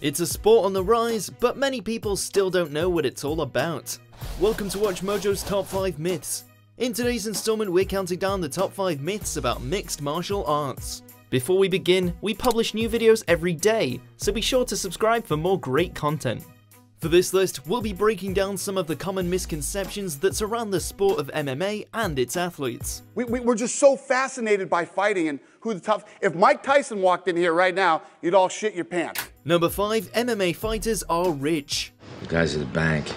It's a sport on the rise, but many people still don't know what it's all about. Welcome to Watch Mojo's Top 5 Myths. In today's installment, we're counting down the top 5 myths about mixed martial arts. Before we begin, we publish new videos every day, so be sure to subscribe for more great content. For this list, we'll be breaking down some of the common misconceptions that surround the sport of MMA and its athletes. We're just so fascinated by fighting and who the tough... If Mike Tyson walked in here right now, you'd all shit your pants. Number 5. MMA fighters are rich. The guys at the bank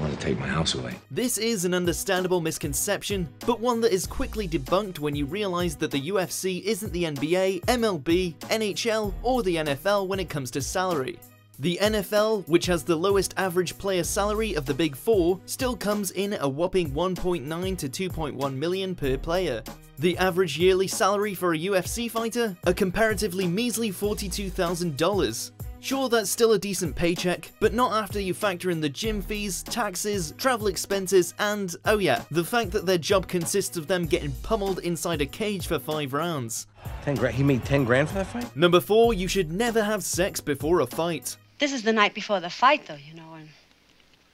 want to take my house away. This is an understandable misconception, but one that is quickly debunked when you realize that the UFC isn't the NBA, MLB, NHL, or the NFL when it comes to salary. The NFL, which has the lowest average player salary of the Big Four, still comes in a whopping $1.9 to $2.1 million per player. The average yearly salary for a UFC fighter, a comparatively measly $42,000. Sure, that's still a decent paycheck, but not after you factor in the gym fees, taxes, travel expenses, and, oh yeah, the fact that their job consists of them getting pummeled inside a cage for 5 rounds. 10 grand? He made 10 grand for that fight? Number 4, you should never have sex before a fight. This is the night before the fight, though, you know, and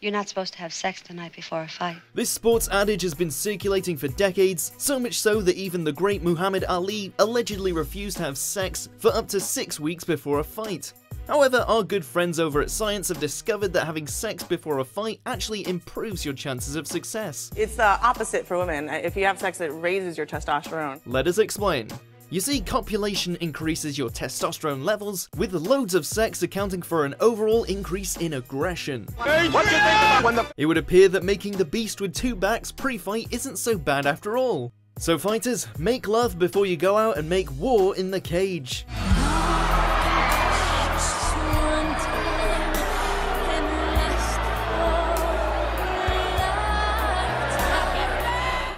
you're not supposed to have sex the night before a fight. This sports adage has been circulating for decades, so much so that even the great Muhammad Ali allegedly refused to have sex for up to 6 weeks before a fight. However, our good friends over at Science have discovered that having sex before a fight actually improves your chances of success. It's the opposite for women. If you have sex, it raises your testosterone. Let us explain. You see, copulation increases your testosterone levels, with loads of sex accounting for an overall increase in aggression. It would appear that making the beast with 2 backs pre-fight isn't so bad after all. So fighters, make love before you go out and make war in the cage.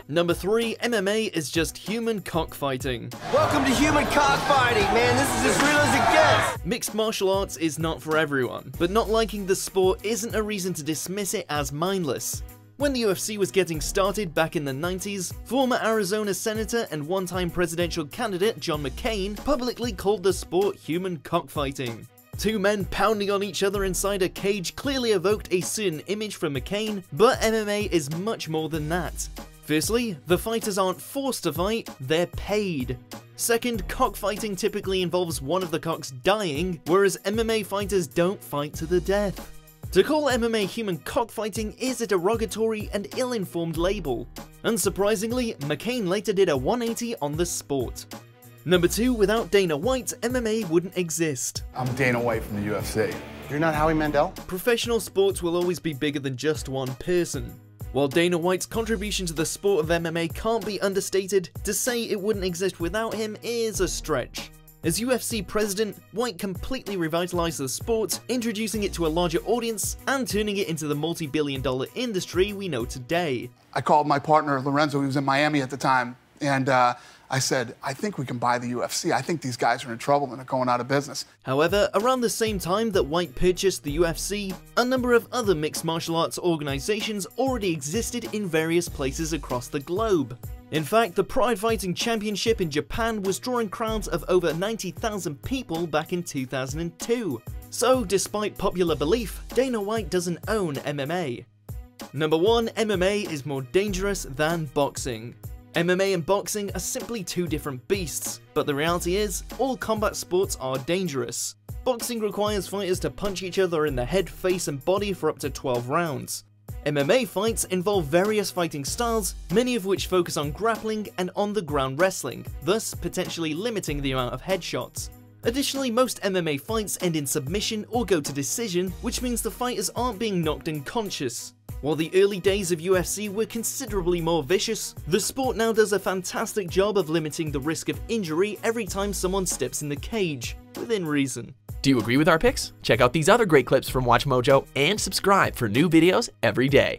Number 3, MMA is just human cockfighting. Welcome to human cockfighting, man. This is as real as it gets. Mixed martial arts is not for everyone, but not liking the sport isn't a reason to dismiss it as mindless. When the UFC was getting started back in the 90s, former Arizona senator and one-time presidential candidate John McCain publicly called the sport human cockfighting. 2 men pounding on each other inside a cage clearly evoked a certain image from McCain, but MMA is much more than that. Firstly, the fighters aren't forced to fight, they're paid. Second, cockfighting typically involves one of the cocks dying, whereas MMA fighters don't fight to the death. To call MMA human cockfighting is a derogatory and ill-informed label. Unsurprisingly, McCain later did a 180 on the sport. Number 2, without Dana White, MMA wouldn't exist. I'm Dana White from the UFC. You're not Howie Mandel? Professional sports will always be bigger than just one person. While Dana White's contribution to the sport of MMA can't be understated, to say it wouldn't exist without him is a stretch. As UFC president, White completely revitalized the sport, introducing it to a larger audience and turning it into the multi-billion-dollar industry we know today. I called my partner, Lorenzo, he was in Miami at the time, and I said, I think we can buy the UFC. I think these guys are in trouble and are going out of business. However, around the same time that White purchased the UFC, a number of other mixed martial arts organizations already existed in various places across the globe. In fact, the Pride Fighting Championship in Japan was drawing crowds of over 90,000 people back in 2002. So, despite popular belief, Dana White doesn't own MMA. Number 1, MMA is more dangerous than boxing. MMA and boxing are simply 2 different beasts, but the reality is, all combat sports are dangerous. Boxing requires fighters to punch each other in the head, face, and body for up to 12 rounds. MMA fights involve various fighting styles, many of which focus on grappling and on-the-ground wrestling, thus potentially limiting the amount of headshots. Additionally, most MMA fights end in submission or go to decision, which means the fighters aren't being knocked unconscious. While the early days of UFC were considerably more vicious, the sport now does a fantastic job of limiting the risk of injury every time someone steps in the cage, within reason. Do you agree with our picks? Check out these other great clips from Watch Mojo and subscribe for new videos every day.